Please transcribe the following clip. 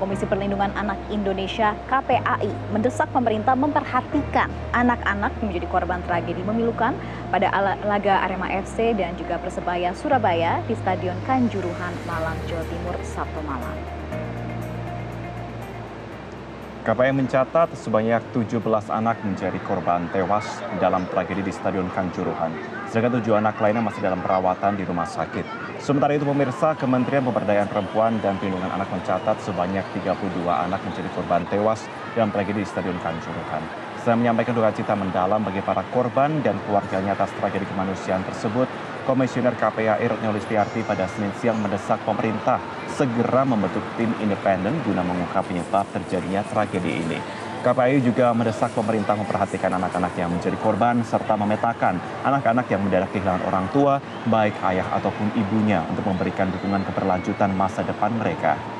Komisi Perlindungan Anak Indonesia KPAI mendesak pemerintah memperhatikan anak-anak yang menjadi korban tragedi memilukan pada laga Arema FC dan juga Persebaya Surabaya di Stadion Kanjuruhan, Malang, Jawa Timur, Sabtu malam. KPAI mencatat sebanyak 17 anak menjadi korban tewas dalam tragedi di Stadion Kanjuruhan, sedangkan 7 anak lainnya masih dalam perawatan di rumah sakit. Sementara itu pemirsa, Kementerian Pemberdayaan Perempuan dan Perlindungan Anak mencatat sebanyak 32 anak menjadi korban tewas dalam tragedi di Stadion Kanjuruhan. Selain menyampaikan duka cita mendalam bagi para korban dan keluarganya atas tragedi kemanusiaan tersebut, Komisioner KPAI Retno Listiarti pada Senin siang mendesak pemerintah segera membentuk tim independen guna mengungkap penyebab terjadinya tragedi ini. KPAI juga mendesak pemerintah memperhatikan anak-anak yang menjadi korban serta memetakan anak-anak yang mendadak kehilangan orang tua, baik ayah ataupun ibunya, untuk memberikan dukungan keberlanjutan masa depan mereka.